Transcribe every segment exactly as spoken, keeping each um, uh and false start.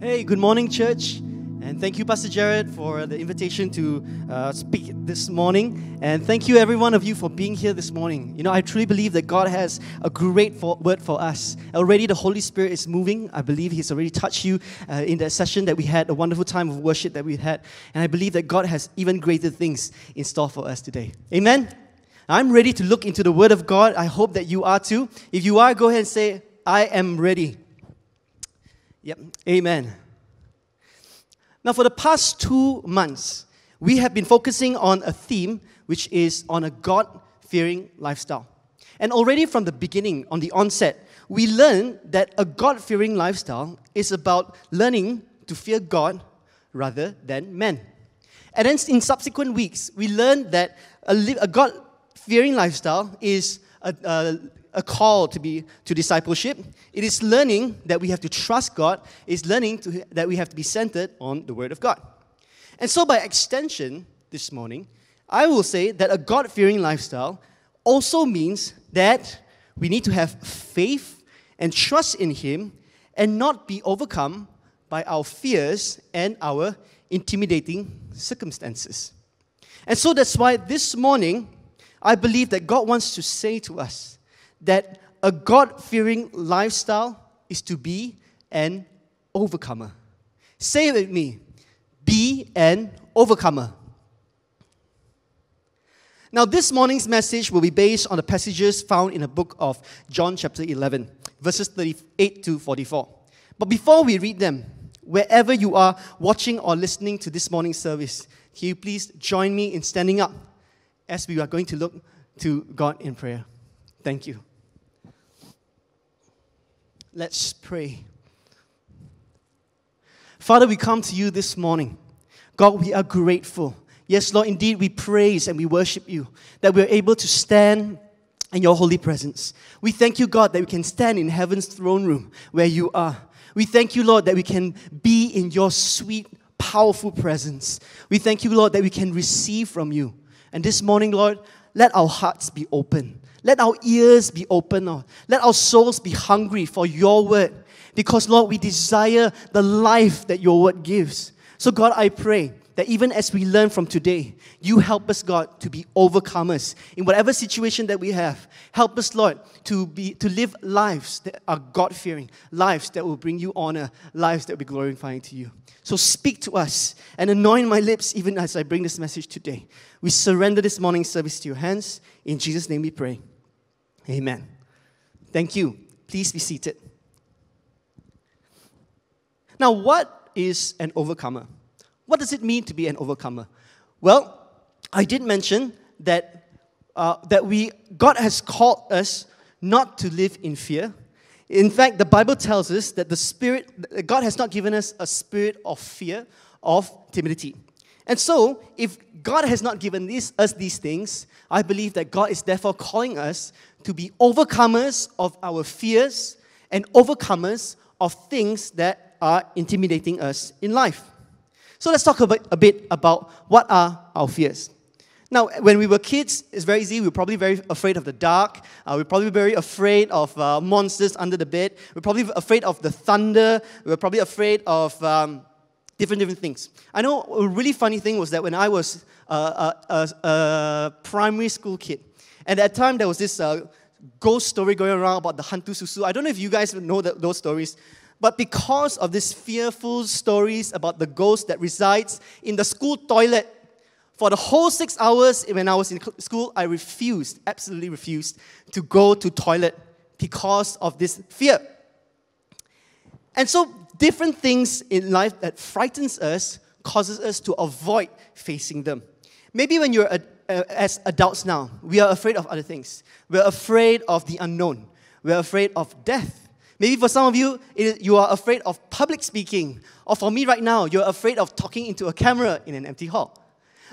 Hey, good morning, church. And thank you, Pastor Jared, for the invitation to uh, speak this morning. And thank you, every one of you, for being here this morning. You know, I truly believe that God has a great for- word for us. Already the Holy Spirit is moving. I believe He's already touched you uh, in that session that we had, a wonderful time of worship that we had. And I believe that God has even greater things in store for us today. Amen? I'm ready to look into the Word of God. I hope that you are too. If you are, go ahead and say, I am ready. Yep. Amen. Now, for the past two months, we have been focusing on a theme which is on a God-fearing lifestyle. And already from the beginning, on the onset, we learned that a God-fearing lifestyle is about learning to fear God rather than men. And then in subsequent weeks, we learned that a, li- a God-fearing lifestyle is a, a a call to be to discipleship. It is learning that we have to trust God. It's learning to, that we have to be centered on the Word of God. And so by extension, this morning, I will say that a God-fearing lifestyle also means that we need to have faith and trust in Him and not be overcome by our fears and our intimidating circumstances. And so that's why this morning, I believe that God wants to say to us that a God-fearing lifestyle is to be an overcomer. Say it with me. Be an overcomer. Now, this morning's message will be based on the passages found in the book of John chapter eleven, verses thirty-eight to forty-four. But before we read them, wherever you are watching or listening to this morning's service, can you please join me in standing up as we are going to look to God in prayer. Thank you. Let's pray. Father, we come to you this morning. God, we are grateful. Yes, Lord, indeed, we praise and we worship you, that we are able to stand in your holy presence. We thank you, God, that we can stand in heaven's throne room where you are. We thank you, Lord, that we can be in your sweet, powerful presence. We thank you, Lord, that we can receive from you. And this morning, Lord, let our hearts be open. Let our ears be open, Lord. Let our souls be hungry for your word. Because, Lord, we desire the life that your word gives. So, God, I pray that even as we learn from today, you help us, God, to be overcomers. In whatever situation that we have, help us, Lord, to be to live lives that are God-fearing, lives that will bring you honor, lives that will be glorifying to you. So speak to us and anoint my lips even as I bring this message today. We surrender this morning's service to your hands. In Jesus' name we pray. Amen. Thank you. Please be seated. Now, what is an overcomer? What does it mean to be an overcomer? Well, I did mention that uh, that we God has called us not to live in fear. In fact, the Bible tells us that the spirit God has not given us a spirit of fear, of timidity. And so, if God has not given these, us these things, I believe that God is therefore calling us to be overcomers of our fears and overcomers of things that are intimidating us in life. So let's talk a bit, a bit about what are our fears. Now, when we were kids, it's very easy. We were probably very afraid of the dark. Uh, we were probably very afraid of uh, monsters under the bed. We were probably afraid of the thunder. We were probably afraid of um, different, different things. I know a really funny thing was that when I was uh, a, a, a primary school kid, and at that time there was this uh, ghost story going around about the Hantu Susu. I don't know if you guys know the, those stories. But because of these fearful stories about the ghost that resides in the school toilet, for the whole six hours when I was in school, I refused, absolutely refused, to go to toilet because of this fear. And so different things in life that frightens us causes us to avoid facing them. Maybe when you're uh, as adults now, we are afraid of other things. We're afraid of the unknown. We're afraid of death. Maybe for some of you, it, you are afraid of public speaking. Or for me right now, you're afraid of talking into a camera in an empty hall.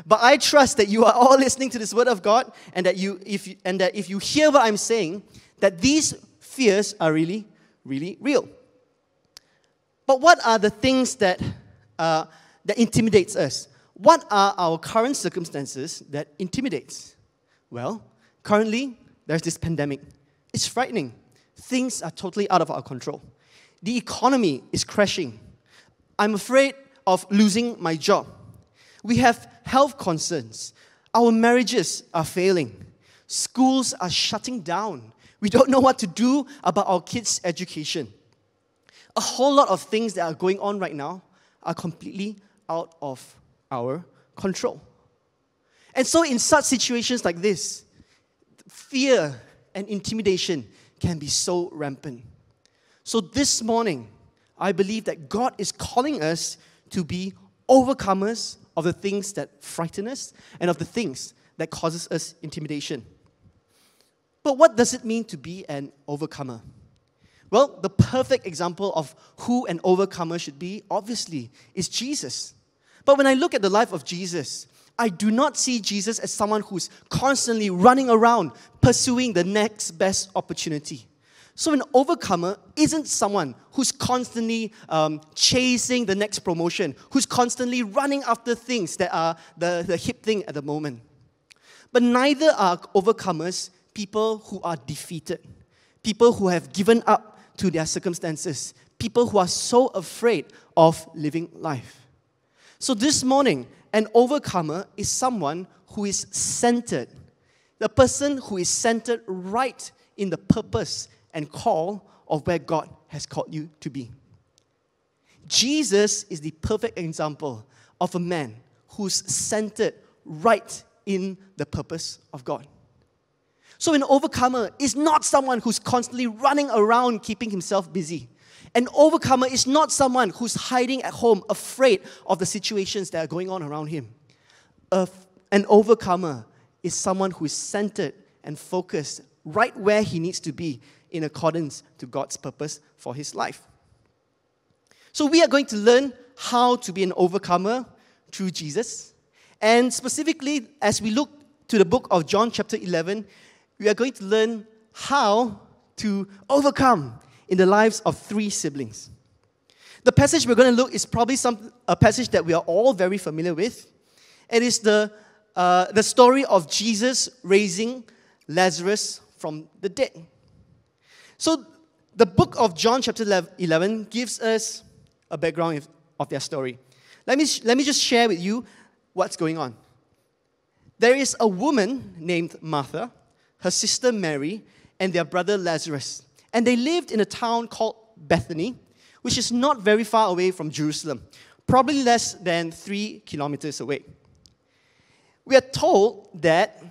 But I trust that you are all listening to this Word of God and that you, if you, and that if you hear what I'm saying, that these fears are really, really real. But what are the things that, uh, that intimidates us? What are our current circumstances that intimidates? Well, currently, there's this pandemic. It's frightening. Things are totally out of our control. The economy is crashing. I'm afraid of losing my job. We have health concerns. Our marriages are failing. Schools are shutting down. We don't know what to do about our kids' education. A whole lot of things that are going on right now are completely out of our control. And so in such situations like this, fear and intimidation can be so rampant. So this morning, I believe that God is calling us to be overcomers of the things that frighten us and of the things that causes us intimidation. But what does it mean to be an overcomer? Well, the perfect example of who an overcomer should be, obviously, is Jesus. But when I look at the life of Jesus, I do not see Jesus as someone who's constantly running around pursuing the next best opportunity. So an overcomer isn't someone who's constantly um, chasing the next promotion, who's constantly running after things that are the, the hip thing at the moment. But neither are overcomers people who are defeated, people who have given up to their circumstances, people who are so afraid of living life. So this morning, an overcomer is someone who is centered, the person who is centered right in the purpose and call of where God has called you to be. Jesus is the perfect example of a man who's centered right in the purpose of God. So an overcomer is not someone who's constantly running around keeping himself busy. An overcomer is not someone who's hiding at home, afraid of the situations that are going on around him. An overcomer is someone who is centered and focused right where he needs to be in accordance to God's purpose for his life. So we are going to learn how to be an overcomer through Jesus. And specifically, as we look to the book of John chapter eleven, we are going to learn how to overcome in the lives of three siblings. The passage we're going to look is probably some, a passage that we are all very familiar with. It is the, uh, the story of Jesus raising Lazarus from the dead. So the book of John chapter eleven gives us a background of their story. Let me, let me just share with you what's going on. There is a woman named Martha, her sister Mary, and their brother Lazarus. And they lived in a town called Bethany, which is not very far away from Jerusalem, probably less than three kilometers away. We are told that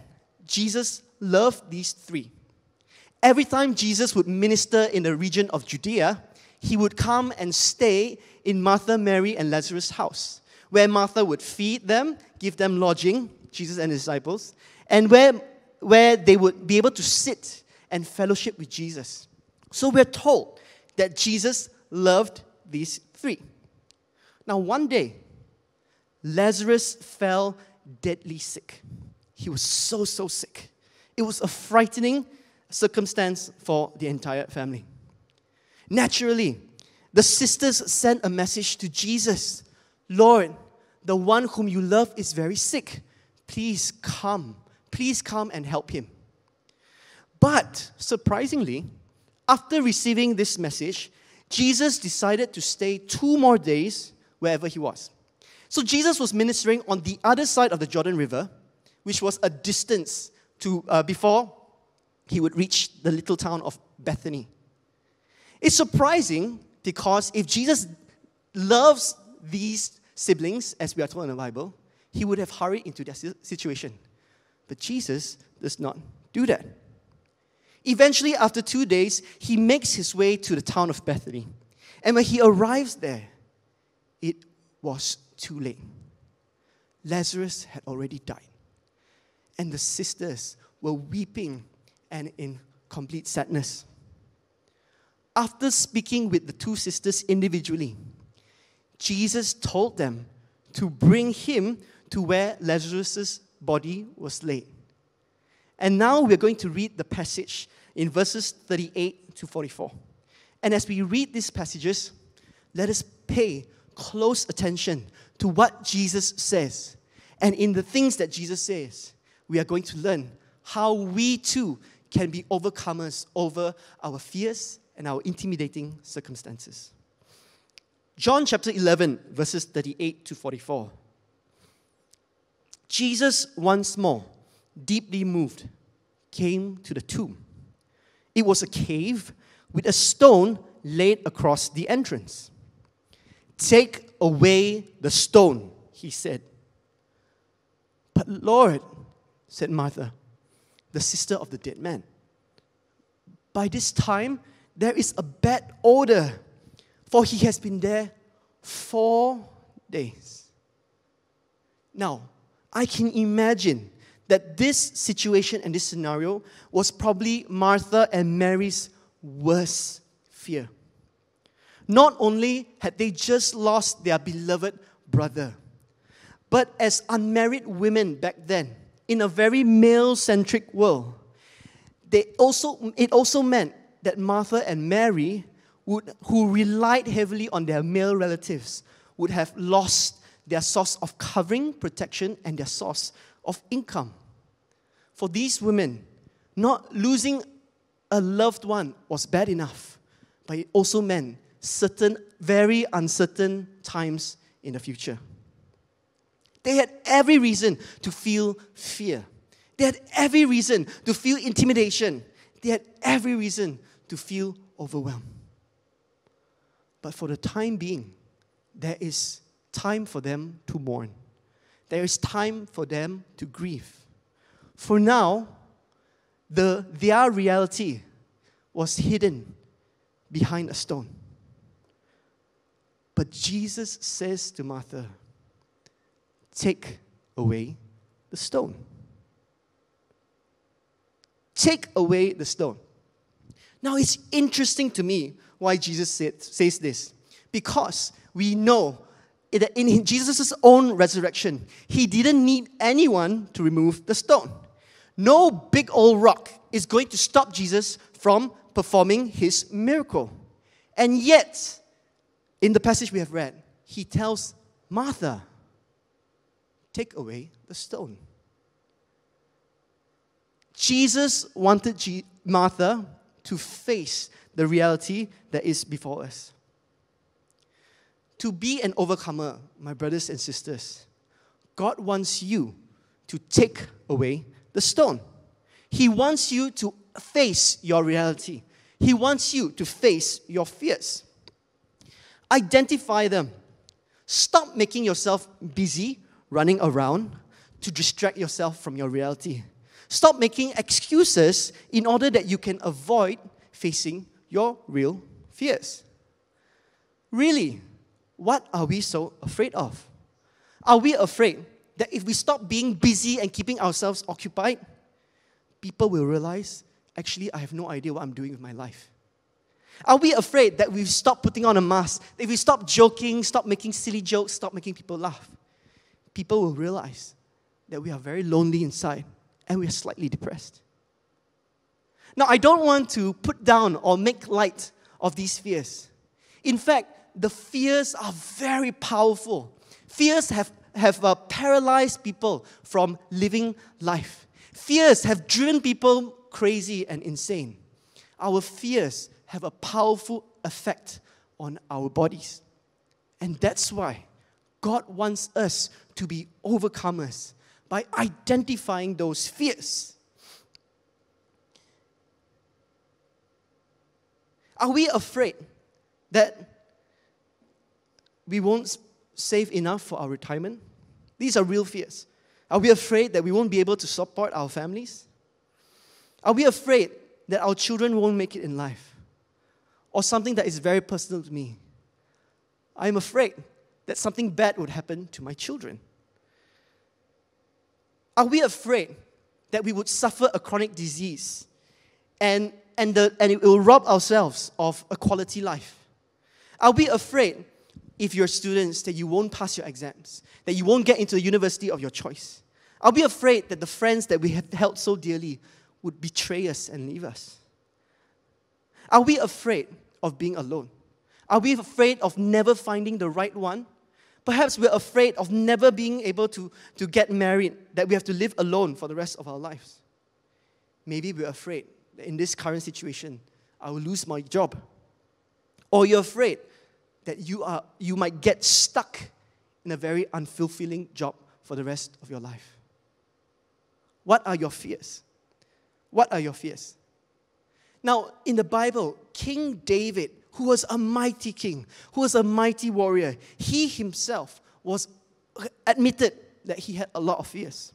Jesus loved these three. Every time Jesus would minister in the region of Judea, he would come and stay in Martha, Mary, and Lazarus' house, where Martha would feed them, give them lodging, Jesus and his disciples, and where, where they would be able to sit and fellowship with Jesus. So we're told that Jesus loved these three. Now one day, Lazarus fell deadly sick. He was so, so sick. It was a frightening circumstance for the entire family. Naturally, the sisters sent a message to Jesus. Lord, the one whom you love is very sick. Please come. Please come and help him. But surprisingly, after receiving this message, Jesus decided to stay two more days wherever he was. So Jesus was ministering on the other side of the Jordan River, which was a distance to uh, before he would reach the little town of Bethany. It's surprising because if Jesus loves these siblings, as we are told in the Bible, he would have hurried into their situation. But Jesus does not do that. Eventually, after two days, he makes his way to the town of Bethany. And when he arrives there, it was too late. Lazarus had already died. And the sisters were weeping and in complete sadness. After speaking with the two sisters individually, Jesus told them to bring him to where Lazarus' body was laid. And now we're going to read the passage in verses thirty-eight to forty-four. And as we read these passages, let us pay close attention to what Jesus says. And in the things that Jesus says, we are going to learn how we too can be overcomers over our fears and our intimidating circumstances. John chapter eleven, verses thirty-eight to forty-four. Jesus, once more, deeply moved, came to the tomb. It was a cave with a stone laid across the entrance. "Take away the stone," he said. "But Lord," said Martha, the sister of the dead man, "by this time there is a bad odor, for he has been there four days." Now, I can imagine that this situation and this scenario was probably Martha and Mary's worst fear. Not only had they just lost their beloved brother, but as unmarried women back then, in a very male-centric world, they also, it also meant that Martha and Mary, would, who relied heavily on their male relatives, would have lost their source of covering, protection, and their source of income. For these women, not losing a loved one was bad enough, but it also meant certain, very uncertain times in the future. They had every reason to feel fear. They had every reason to feel intimidation. They had every reason to feel overwhelmed. But for the time being, there is time for them to mourn. There is time for them to grieve. For now, the, their reality was hidden behind a stone. But Jesus says to Martha, "Take away the stone." Take away the stone. Now, it's interesting to me why Jesus said, says this. Because we know that in Jesus' own resurrection, he didn't need anyone to remove the stone. No big old rock is going to stop Jesus from performing his miracle. And yet, in the passage we have read, he tells Martha, "Take away the stone." Jesus wanted G- Martha to face the reality that is before us. To be an overcomer, my brothers and sisters, God wants you to take away the stone. He wants you to face your reality. He wants you to face your fears. Identify them. Stop making yourself busy running around to distract yourself from your reality. Stop making excuses in order that you can avoid facing your real fears. Really, what are we so afraid of? Are we afraid that if we stop being busy and keeping ourselves occupied, people will realize, actually, I have no idea what I'm doing with my life? Are we afraid that we stop putting on a mask, that if we stop joking, stop making silly jokes, stop making people laugh, people will realize that we are very lonely inside and we are slightly depressed? Now, I don't want to put down or make light of these fears. In fact, the fears are very powerful. Fears have, have uh, paralyzed people from living life. Fears have driven people crazy and insane. Our fears have a powerful effect on our bodies. And that's why God wants us to be overcomers by identifying those fears. Are we afraid that we won't save enough for our retirement? These are real fears. Are we afraid that we won't be able to support our families? Are we afraid that our children won't make it in life? Or something that is very personal to me. I'm afraid that something bad would happen to my children. Are we afraid that we would suffer a chronic disease and, and, the, and it will rob ourselves of a quality life? Are we afraid, if you're students, that you won't pass your exams, that you won't get into the university of your choice? Are we afraid that the friends that we have held so dearly would betray us and leave us? Are we afraid of being alone? Are we afraid of never finding the right one? Perhaps we're afraid of never being able to, to get married, that we have to live alone for the rest of our lives. Maybe we're afraid that in this current situation, I will lose my job. Or you're afraid that you are you might get stuck in a very unfulfilling job for the rest of your life? What are your fears? What are your fears? Now, in the Bible, King David, who was a mighty king, who was a mighty warrior, he himself was admitted that he had a lot of fears.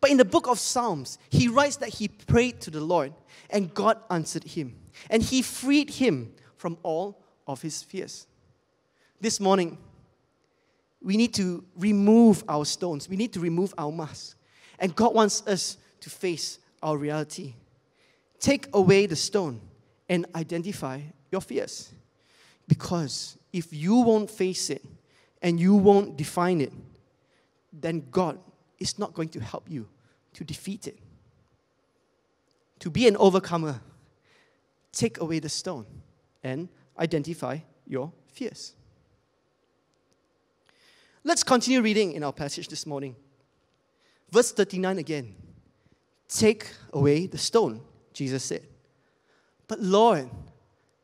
But in the book of Psalms, he writes that he prayed to the Lord and God answered him. And he freed him from all of his fears. This morning, we need to remove our stones. We need to remove our masks. And God wants us to face our reality. Take away the stone and identify your fears. Because if you won't face it and you won't define it, then God is not going to help you to defeat it. To be an overcomer, take away the stone and identify your fears. Let's continue reading in our passage this morning. Verse thirty-nine again. Take away the stone, Jesus said. But Lord,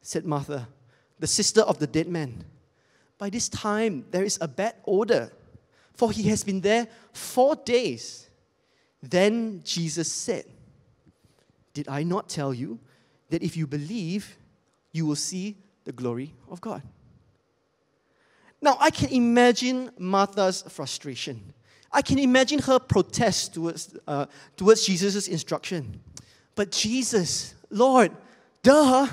said Martha, the sister of the dead man, by this time there is a bad odor, for he has been there four days. Then Jesus said, did I not tell you that if you believe, you will see the glory of God? Now, I can imagine Martha's frustration. I can imagine her protest towards, uh, towards Jesus' instruction. But Jesus, Lord, duh,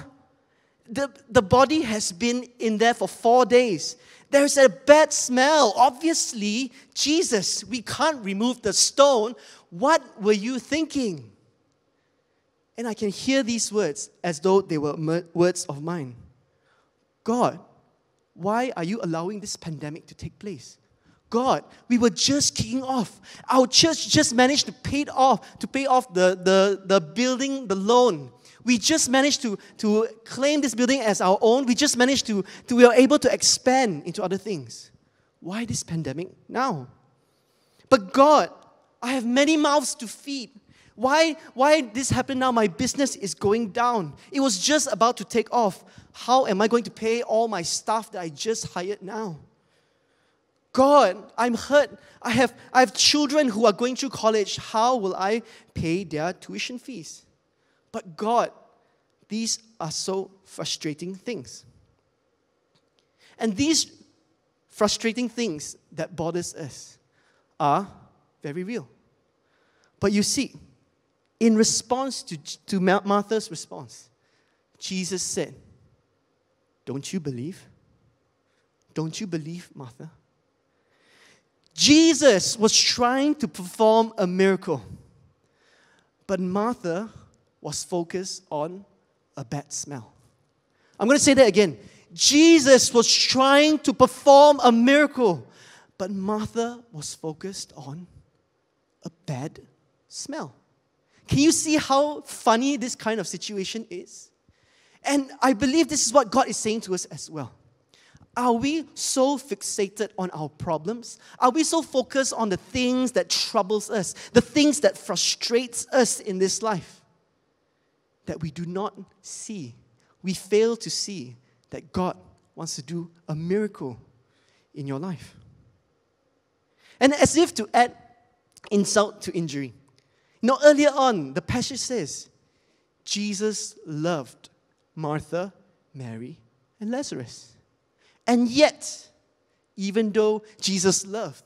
the, the body has been in there for four days. There's a bad smell. Obviously, Jesus, we can't remove the stone. What were you thinking? And I can hear these words as though they were words of mine. God, why are you allowing this pandemic to take place? God, we were just kicking off. Our church just managed to pay off, to pay off the, the, the building, the loan. We just managed to, to claim this building as our own. We just managed to, to, we were able to expand into other things. Why this pandemic now? But God, I have many mouths to feed. Why, why this happened now? My business is going down. It was just about to take off. How am I going to pay all my staff that I just hired now? God, I'm hurt. I have, I have children who are going through college. How will I pay their tuition fees? But God, these are so frustrating things. And these frustrating things that bothers us are very real. But you see, in response to, to Martha's response, Jesus said, don't you believe? Don't you believe, Martha? Jesus was trying to perform a miracle, but Martha was focused on a bad smell. I'm going to say that again. Jesus was trying to perform a miracle, but Martha was focused on a bad smell. Can you see how funny this kind of situation is? And I believe this is what God is saying to us as well. Are we so fixated on our problems? Are we so focused on the things that troubles us, the things that frustrates us in this life, that we do not see, we fail to see that God wants to do a miracle in your life? And as if to add insult to injury, you know, earlier on, the passage says, Jesus loved Martha, Mary, and Lazarus. And yet, even though Jesus loved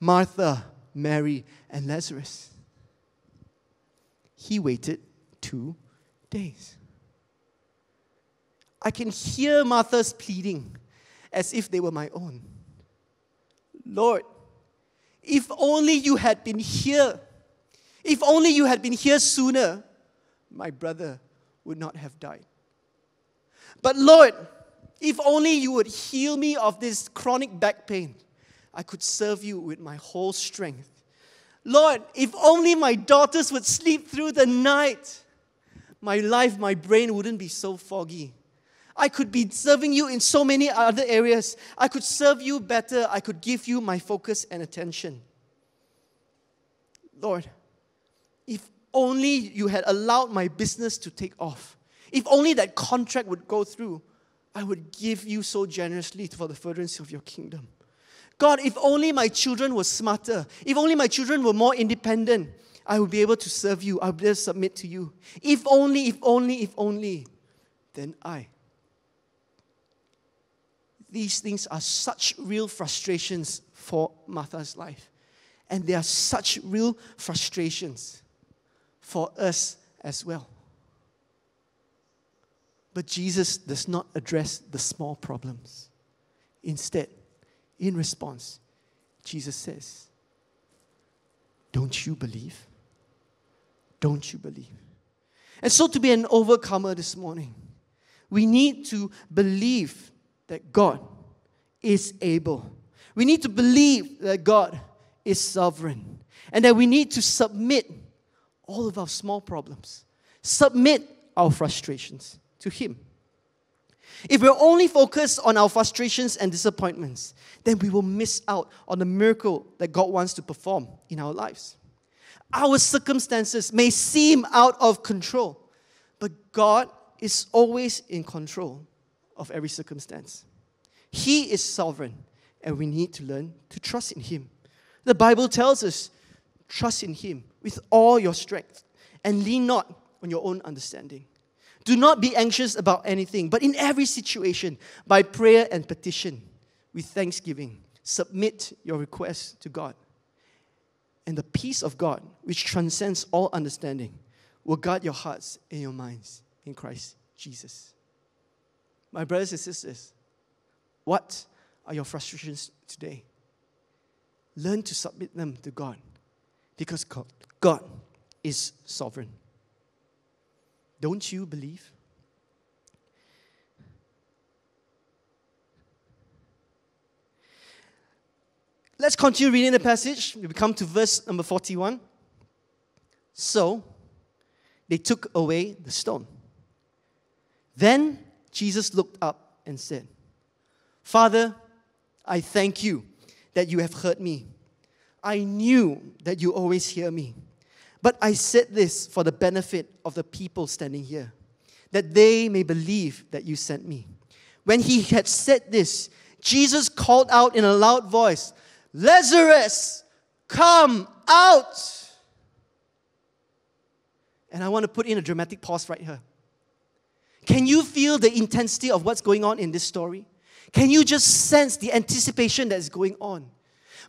Martha, Mary, and Lazarus, he waited two days. I can hear Martha's pleading as if they were my own. Lord, if only you had been here, if only you had been here sooner, my brother would not have died. But Lord, if only you would heal me of this chronic back pain, I could serve you with my whole strength. Lord, if only my daughters would sleep through the night, my life, my brain wouldn't be so foggy. I could be serving you in so many other areas. I could serve you better. I could give you my focus and attention. Lord, if only you had allowed my business to take off. If only that contract would go through, I would give you so generously for the furtherance of your kingdom. God, if only my children were smarter, if only my children were more independent, I would be able to serve you, I would be able to submit to you. If only, if only, if only, then I. These things are such real frustrations for Martha's life. And they are such real frustrations for us as well. But Jesus does not address the small problems. Instead, in response, Jesus says, don't you believe? Don't you believe? And so to be an overcomer this morning, we need to believe that God is able. We need to believe that God is sovereign. And that we need to submit all of our small problems. Submit our frustrations to Him. If we're only focused on our frustrations and disappointments, then we will miss out on the miracle that God wants to perform in our lives. Our circumstances may seem out of control, but God is always in control of every circumstance. He is sovereign, and we need to learn to trust in Him. The Bible tells us, trust in Him with all your strength and lean not on your own understanding. Do not be anxious about anything, but in every situation, by prayer and petition, with thanksgiving, submit your requests to God. And the peace of God, which transcends all understanding, will guard your hearts and your minds in Christ Jesus. My brothers and sisters, what are your frustrations today? Learn to submit them to God, because God is sovereign. Don't you believe? Let's continue reading the passage. We come to verse number forty-one. So, they took away the stone. Then Jesus looked up and said, Father, I thank you that you have heard me. I knew that you always hear me. But I said this for the benefit of the people standing here, that they may believe that you sent me. When he had said this, Jesus called out in a loud voice, Lazarus, come out! And I want to put in a dramatic pause right here. Can you feel the intensity of what's going on in this story? Can you just sense the anticipation that is going on?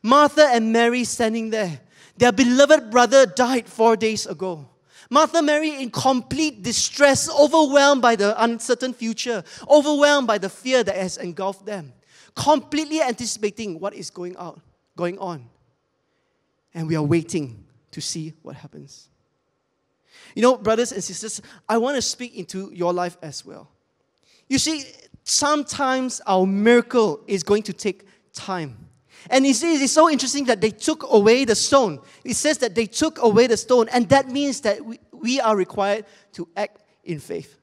Martha and Mary standing there. Their beloved brother died four days ago. Martha, Mary in complete distress, overwhelmed by the uncertain future, overwhelmed by the fear that has engulfed them, completely anticipating what is going out, going on. And we are waiting to see what happens. You know, brothers and sisters, I want to speak into your life as well. You see, sometimes our miracle is going to take time. And it is so interesting that they took away the stone. It says that they took away the stone, and that means that we, we are required to act in faith.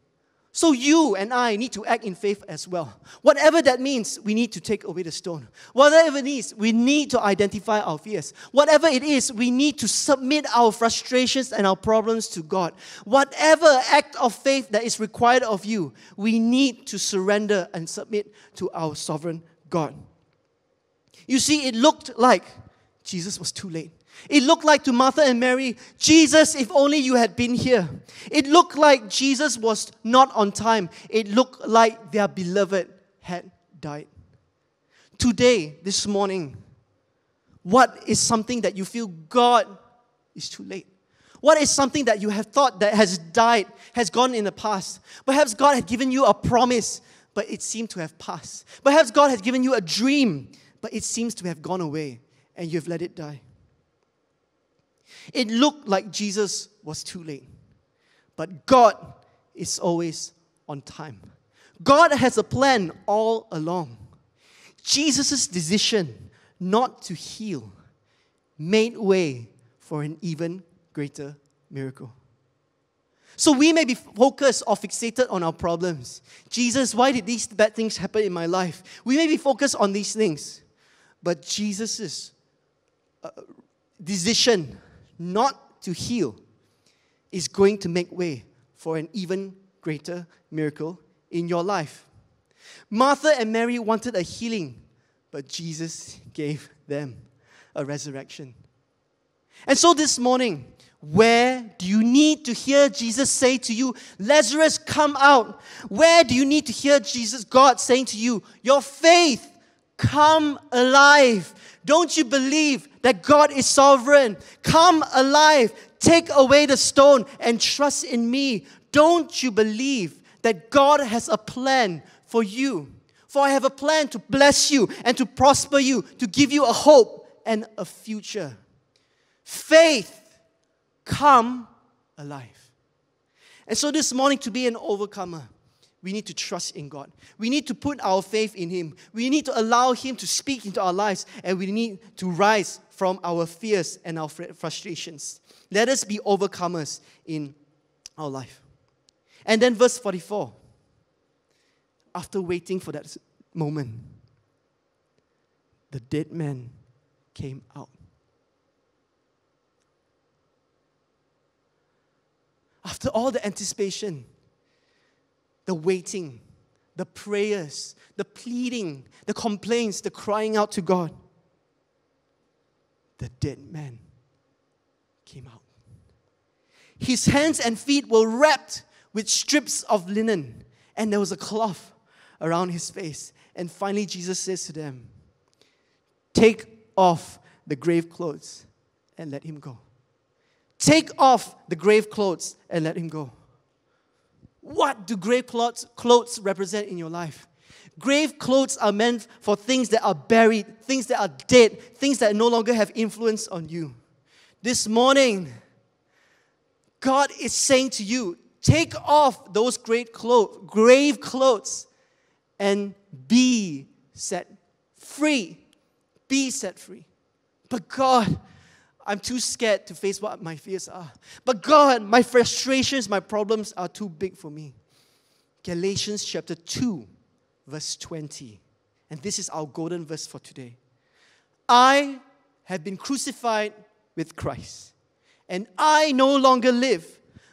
So you and I need to act in faith as well. Whatever that means, we need to take away the stone. Whatever it is, we need to identify our fears. Whatever it is, we need to submit our frustrations and our problems to God. Whatever act of faith that is required of you, we need to surrender and submit to our sovereign God. You see, it looked like Jesus was too late. It looked like to Martha and Mary, Jesus, if only you had been here. It looked like Jesus was not on time. It looked like their beloved had died. Today, this morning, what is something that you feel God is too late? What is something that you have thought that has died, has gone in the past? Perhaps God had given you a promise, but it seemed to have passed. Perhaps God had given you a dream, but it seems to have gone away, and you've let it die. It looked like Jesus was too late, but God is always on time. God has a plan all along. Jesus' decision not to heal made way for an even greater miracle. So we may be focused or fixated on our problems. Jesus, why did these bad things happen in my life? We may be focused on these things. But Jesus' uh, decision not to heal is going to make way for an even greater miracle in your life. Martha and Mary wanted a healing, but Jesus gave them a resurrection. And so this morning, where do you need to hear Jesus say to you, Lazarus, come out? Where do you need to hear Jesus, God, saying to you, your faith, come alive? Don't you believe that God is sovereign? Come alive. Take away the stone and trust in me. Don't you believe that God has a plan for you? For I have a plan to bless you and to prosper you, to give you a hope and a future. Faith, come alive. And so this morning, to be an overcomer, we need to trust in God. We need to put our faith in Him. We need to allow Him to speak into our lives, and we need to rise from our fears and our frustrations. Let us be overcomers in our life. And then verse forty-four, after waiting for that moment, the dead man came out. After all the anticipation, the waiting, the prayers, the pleading, the complaints, the crying out to God, the dead man came out. His hands and feet were wrapped with strips of linen, and there was a cloth around his face. And finally, Jesus says to them, take off the grave clothes and let him go. Take off the grave clothes and let him go. What do grave clothes, clothes represent in your life? Grave clothes are meant for things that are buried, things that are dead, things that no longer have influence on you. This morning, God is saying to you, take off those grave clothes, grave clothes and be set free. Be set free. But God, I'm too scared to face what my fears are. But God, my frustrations, my problems are too big for me. Galatians chapter two, verse twenty. And this is our golden verse for today. I have been crucified with Christ, and I no longer live,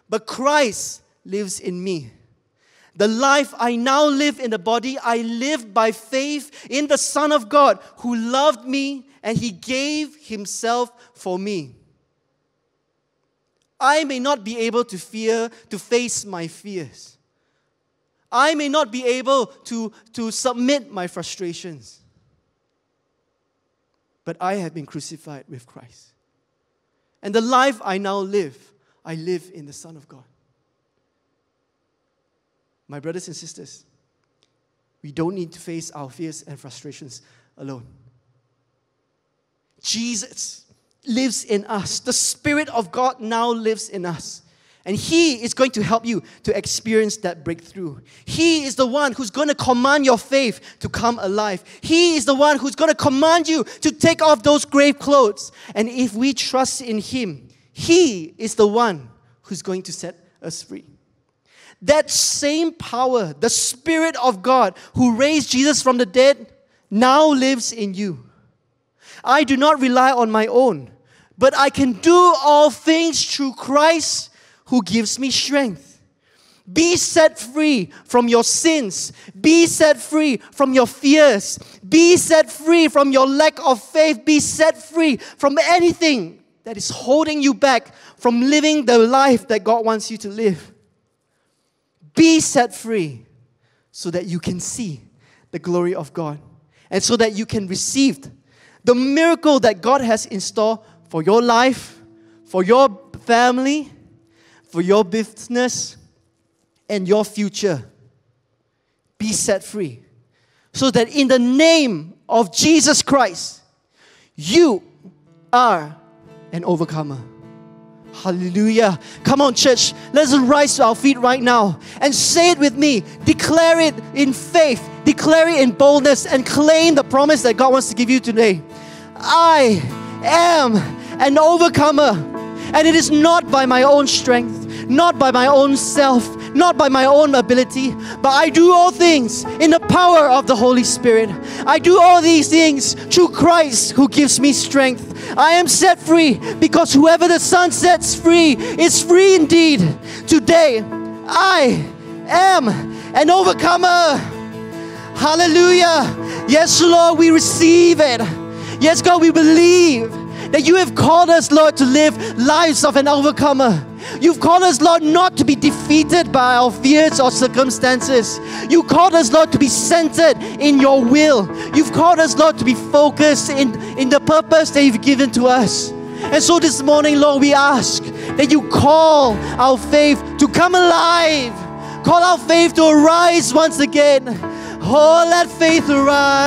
but Christ lives in me. The life I now live in the body, I live by faith in the Son of God who loved me and He gave Himself for me. I may not be able to fear, to face my fears. I may not be able to, to submit my frustrations. But I have been crucified with Christ. And the life I now live, I live in the Son of God. My brothers and sisters, we don't need to face our fears and frustrations alone. Jesus lives in us. The Spirit of God now lives in us. And He is going to help you to experience that breakthrough. He is the one who's going to command your faith to come alive. He is the one who's going to command you to take off those grave clothes. And if we trust in Him, He is the one who's going to set us free. That same power, the Spirit of God who raised Jesus from the dead, now lives in you. I do not rely on my own, but I can do all things through Christ who gives me strength. Be set free from your sins. Be set free from your fears. Be set free from your lack of faith. Be set free from anything that is holding you back from living the life that God wants you to live. Be set free so that you can see the glory of God and so that you can receive the miracle that God has in store for your life, for your family, for your business, and your future. Be set free so that in the name of Jesus Christ, you are an overcomer. Hallelujah. Come on, church. Let's rise to our feet right now and say it with me. Declare it in faith. Declare it in boldness and claim the promise that God wants to give you today. I am an overcomer, and it is not by my own strength, not by my own self, not by my own ability, but I do all things in the power of the Holy Spirit. I do all these things through Christ who gives me strength. I am set free because whoever the Son sets free is free indeed. Today, I am an overcomer. Hallelujah. Yes, Lord, we receive it. Yes, God, we believe that you have called us, Lord, to live lives of an overcomer. You've called us, Lord, not to be defeated by our fears or circumstances. You called us, Lord, to be centered in your will. You've called us, Lord, to be focused in, in the purpose that you've given to us. And so this morning, Lord, we ask that you call our faith to come alive. Call our faith to arise once again. Oh, let faith arise.